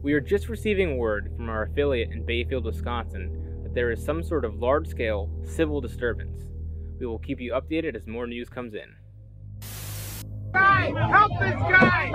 We are just receiving word from our affiliate in Bayfield, Wisconsin, that there is some sort of large-scale civil disturbance. We will keep you updated as more news comes in. Help this guy!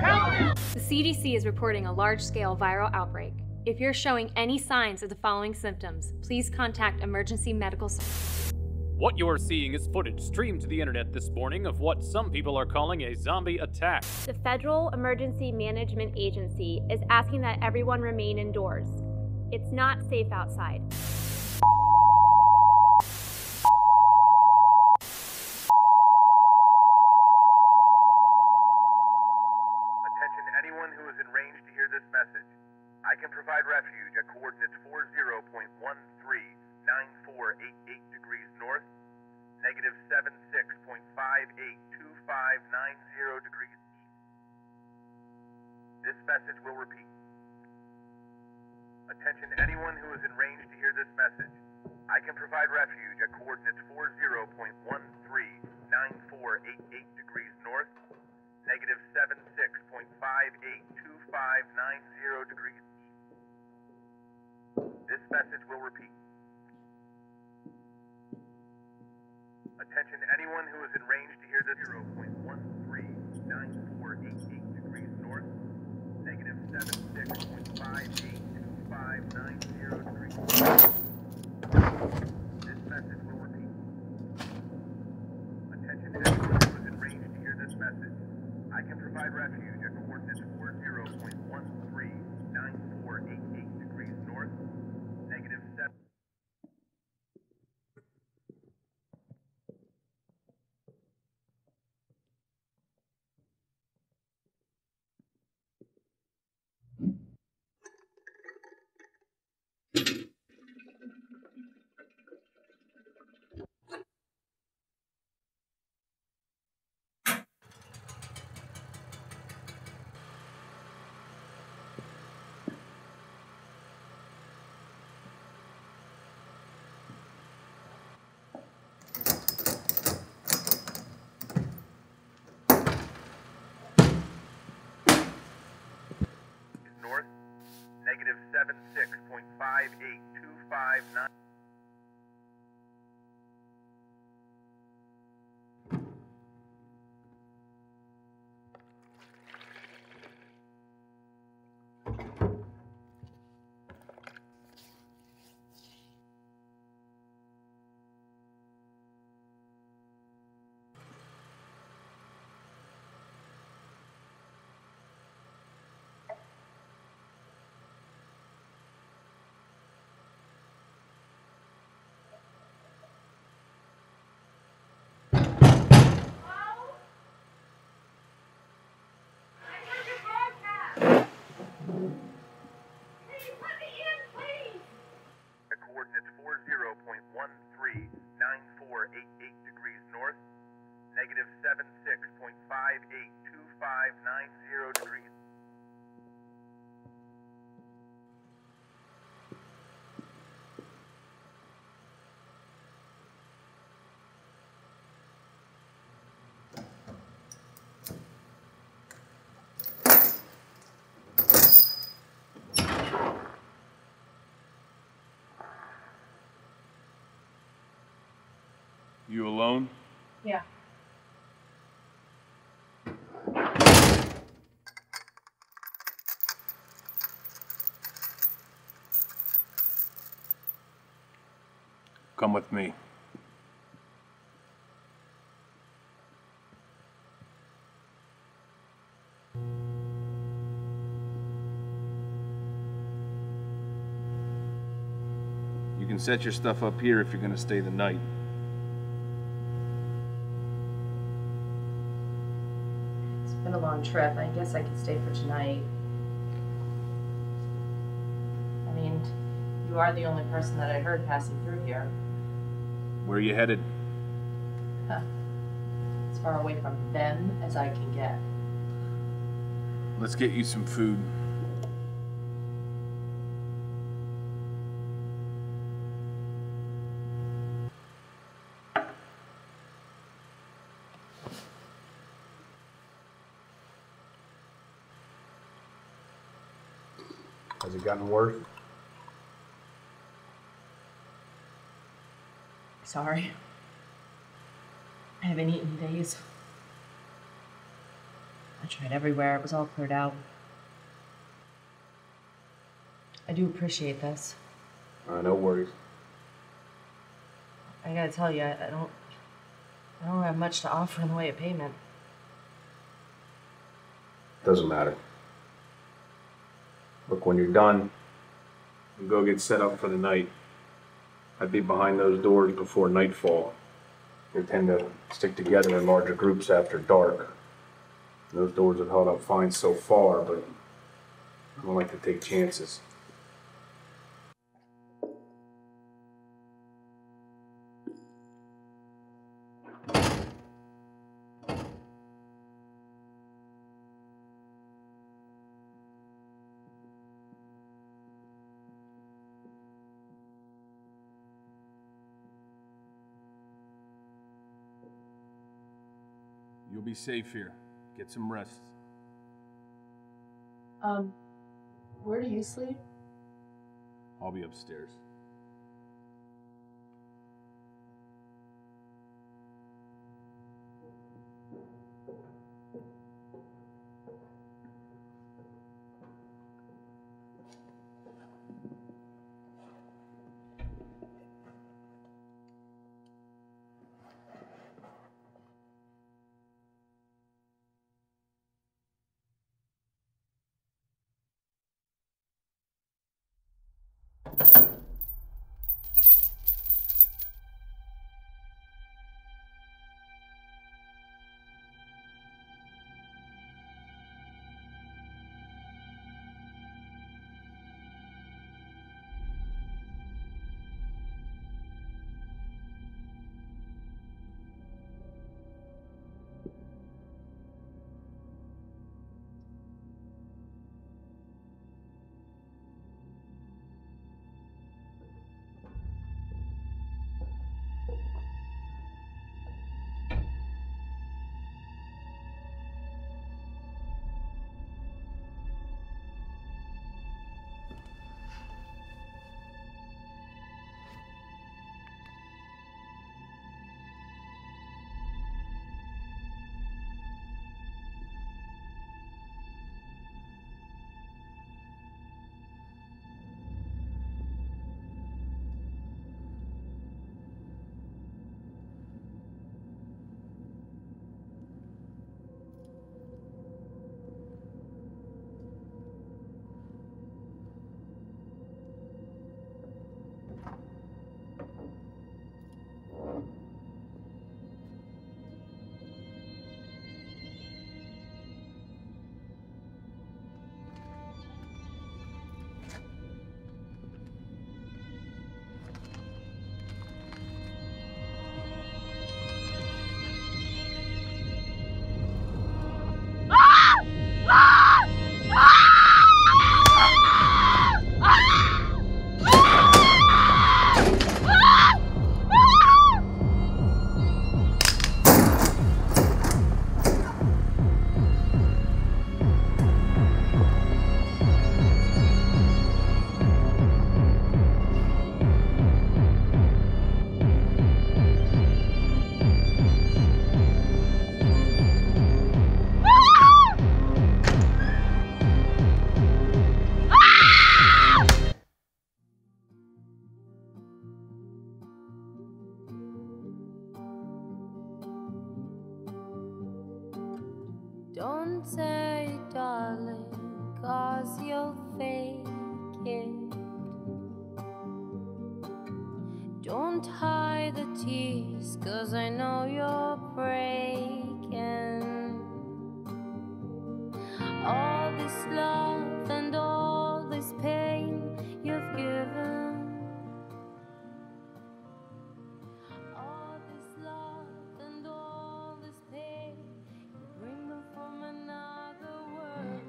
Help! The CDC is reporting a large-scale viral outbreak. If you're showing any signs of the following symptoms, please contact emergency medical services. What you are seeing is footage streamed to the internet this morning of what some people are calling a zombie attack. The Federal Emergency Management Agency is asking that everyone remain indoors. It's not safe outside. Attention anyone who is in range to hear this message. I can provide refuge at coordinates 40.139488 degrees north, -76.582590 degrees east. This message will repeat. Attention anyone who is in range to hear this message. I can provide refuge at coordinates 40.139488 degrees north, -76.582590 degrees east. This message will repeat. Attention anyone who is in range to hear this 0.139488 degrees north, -76.582590 degrees east. This message will repeat. Attention anyone who is in range to hear this message. I can provide refuge at coordinates 40.139488 degrees north, -7. -76.582590. -76.582590 degrees. You alone? Yeah. Come with me. You can set your stuff up here if you're going to stay the night. It's been a long trip. I guess I could stay for tonight. I mean, you are the only person that I heard passing through here. Where are you headed? Huh. As far away from them as I can get. Let's get you some food. Has it gotten worse? Sorry. I haven't eaten in days. I tried everywhere. It was all cleared out. I do appreciate this. No worries. I gotta tell you, I don't have much to offer in the way of payment. Doesn't matter. Look, when you're done, you go get set up for the night. I'd be behind those doors before nightfall. They tend to stick together in larger groups after dark. Those doors have held up fine so far, but I don't like to take chances. You'll be safe here. Get some rest. Where do you sleep? I'll be upstairs. Don't say, darling, 'cause you'll fake it. Don't hide the tears, 'cause I know you're breaking. All this love and all this pain you've given. All this love and all this pain you bring me from another world.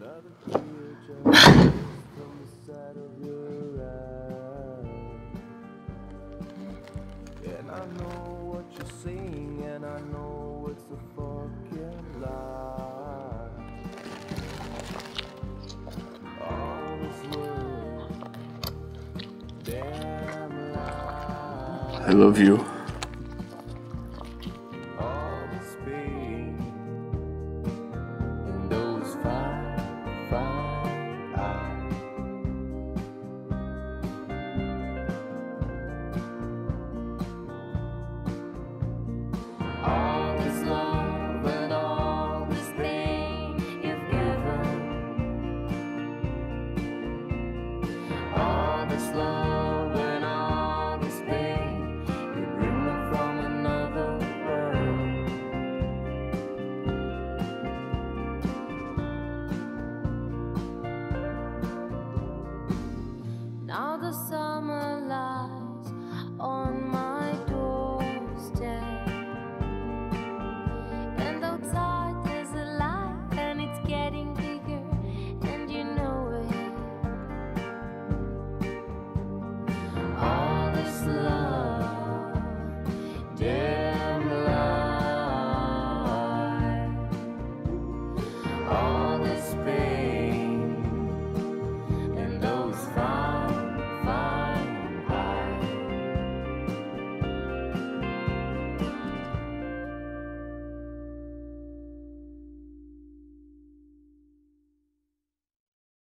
Another creature from the side of your eye. And I know what you're sing, and I know it's a fucking lie. All this world, damn lie. I love you.